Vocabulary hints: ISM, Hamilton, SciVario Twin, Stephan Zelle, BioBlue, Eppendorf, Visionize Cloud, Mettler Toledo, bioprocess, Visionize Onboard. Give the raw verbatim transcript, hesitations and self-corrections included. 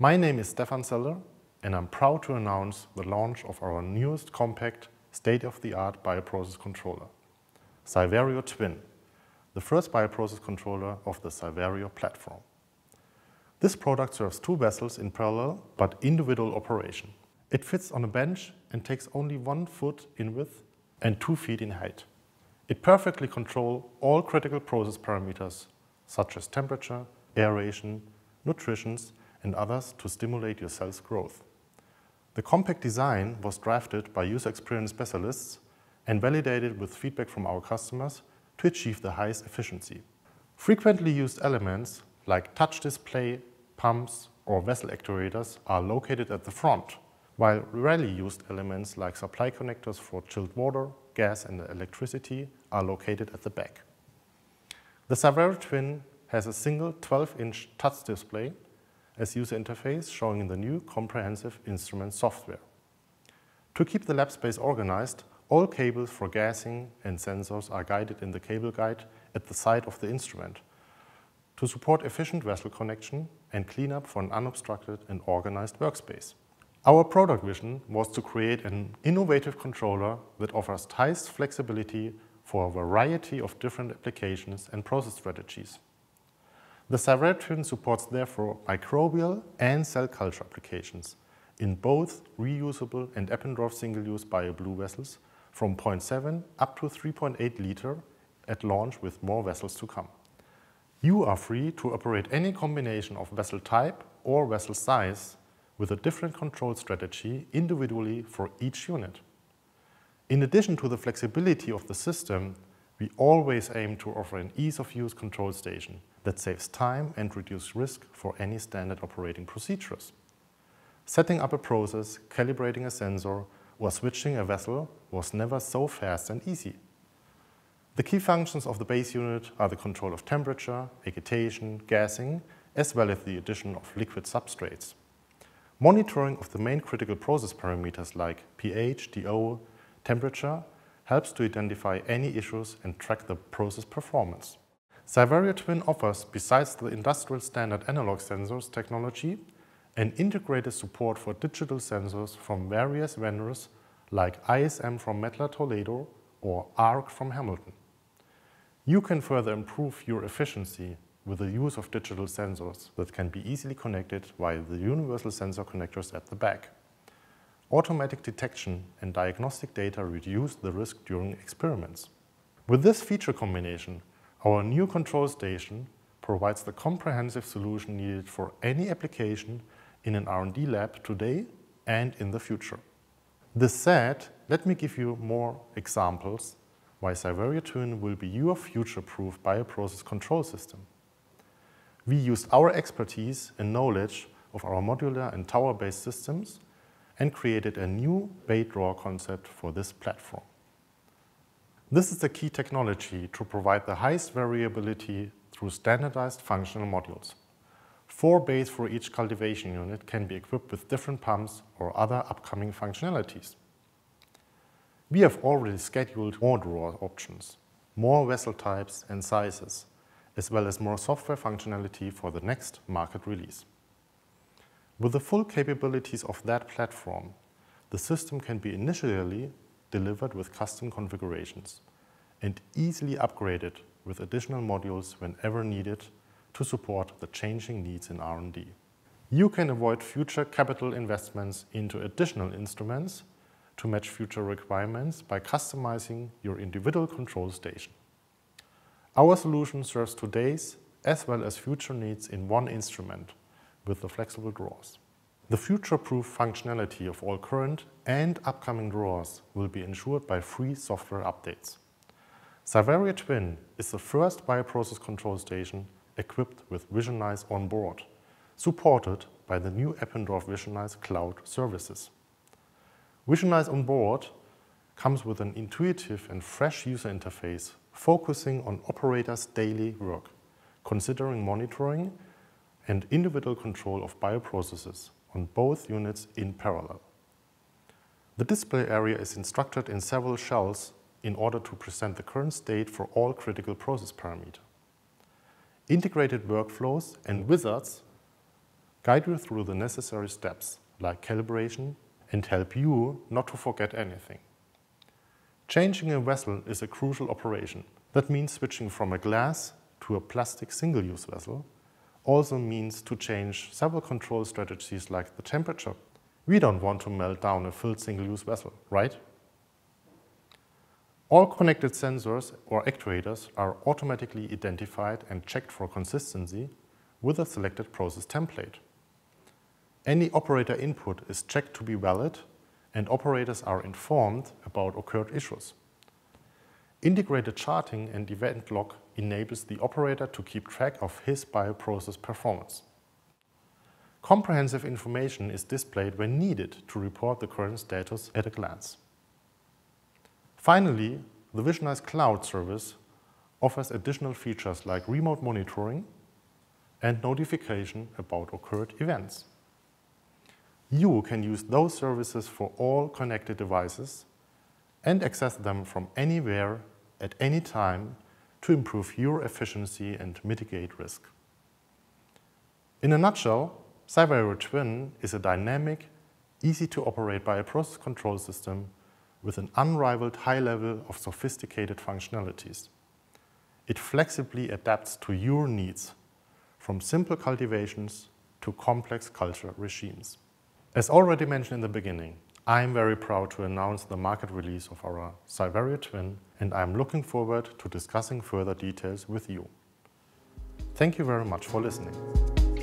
My name is Stephan Zelle, and I'm proud to announce the launch of our newest compact, state-of-the-art bioprocess controller, SciVario Twin, the first bioprocess controller of the SciVario platform. This product serves two vessels in parallel, but individual operation. It fits on a bench and takes only one foot in width and two feet in height. It perfectly controls all critical process parameters, such as temperature, aeration, nutrition, and others to stimulate your cell's growth. The compact design was drafted by user experience specialists and validated with feedback from our customers to achieve the highest efficiency. Frequently used elements like touch display, pumps, or vessel actuators are located at the front, while rarely used elements like supply connectors for chilled water, gas, and electricity are located at the back. The SciVario Twin has a single twelve inch touch display as user interface, showing the new comprehensive instrument software. To keep the lab space organized, all cables for gassing and sensors are guided in the cable guide at the side of the instrument to support efficient vessel connection and cleanup for an unobstructed and organized workspace. Our product vision was to create an innovative controller that offers highest flexibility for a variety of different applications and process strategies. The SciVario Twin supports, therefore, microbial and cell culture applications in both reusable and Eppendorf single-use BioBlue vessels from zero point seven up to three point eight liter at launch, with more vessels to come. You are free to operate any combination of vessel type or vessel size with a different control strategy individually for each unit. In addition to the flexibility of the system, we always aim to offer an ease-of-use control station that saves time and reduces risk for any standard operating procedures. Setting up a process, calibrating a sensor, or switching a vessel was never so fast and easy. The key functions of the base unit are the control of temperature, agitation, gassing, as well as the addition of liquid substrates. Monitoring of the main critical process parameters like pH, D O, temperature, helps to identify any issues and track the process performance. SciVario Twin offers, besides the industrial standard analog sensors technology, an integrated support for digital sensors from various vendors like I S M from Mettler Toledo or A R C from Hamilton. You can further improve your efficiency with the use of digital sensors that can be easily connected via the universal sensor connectors at the back. Automatic detection and diagnostic data reduce the risk during experiments. With this feature combination, our new control station provides the comprehensive solution needed for any application in an R and D lab today and in the future. This said, let me give you more examples why SciVario Twin will be your future-proof bioprocess control system. We used our expertise and knowledge of our modular and tower-based systems and created a new bay-drawer concept for this platform. This is the key technology to provide the highest variability through standardized functional modules. Four bays for each cultivation unit can be equipped with different pumps or other upcoming functionalities. We have already scheduled more drawer options, more vessel types and sizes, as well as more software functionality for the next market release. With the full capabilities of that platform, the system can be initially delivered with custom configurations and easily upgraded with additional modules whenever needed to support the changing needs in R and D. You can avoid future capital investments into additional instruments to match future requirements by customizing your individual control station. Our solution serves today's as well as future needs in one instrument, with the flexible drawers. The future-proof functionality of all current and upcoming drawers will be ensured by free software updates. SciVario Twin is the first bioprocess control station equipped with Visionize Onboard, supported by the new Eppendorf Visionize Cloud services. Visionize Onboard comes with an intuitive and fresh user interface focusing on operators' daily work, considering monitoring and individual control of bioprocesses on both units in parallel. The display area is instructed in several shells in order to present the current state for all critical process parameters. Integrated workflows and wizards guide you through the necessary steps, like calibration, and help you not to forget anything. Changing a vessel is a crucial operation. That means switching from a glass to a plastic single-use vessel. Also means to change several control strategies like the temperature. We don't want to melt down a filled single-use vessel, right? All connected sensors or actuators are automatically identified and checked for consistency with a selected process template. Any operator input is checked to be valid, and operators are informed about occurred issues. Integrated charting and event log enables the operator to keep track of his bioprocess performance. Comprehensive information is displayed when needed to report the current status at a glance. Finally, the Visionize Cloud service offers additional features like remote monitoring and notification about occurred events. You can use those services for all connected devices and access them from anywhere at any time to improve your efficiency and mitigate risk. In a nutshell, SciVario Twin is a dynamic, easy-to-operate bioprocess control system with an unrivaled high level of sophisticated functionalities. It flexibly adapts to your needs, from simple cultivations to complex culture regimes. As already mentioned in the beginning, I am very proud to announce the market release of our SciVario Twin, and I am looking forward to discussing further details with you. Thank you very much for listening.